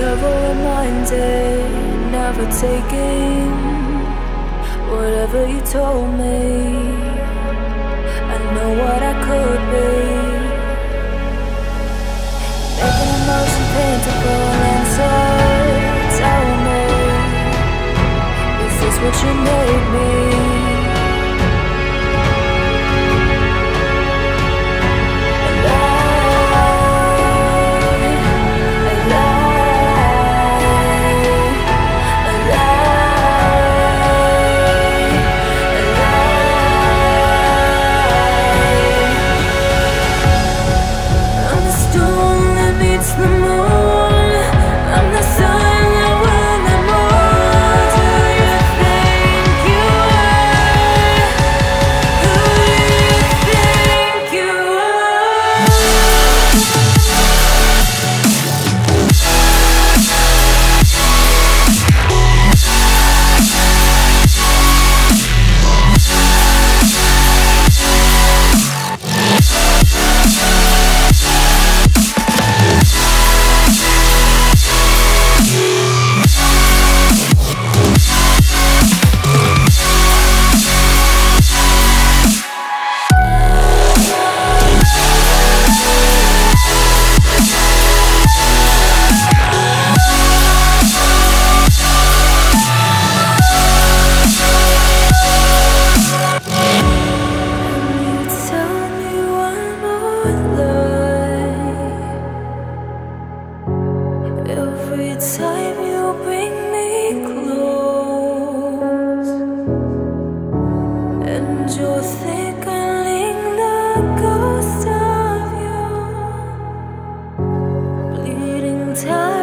never reminded, never taking whatever you told me. I know what I could be. Making emotion paintable and so tell me, is this what you made me? Every time you bring me close, and you're thickening the ghost of you, bleeding time.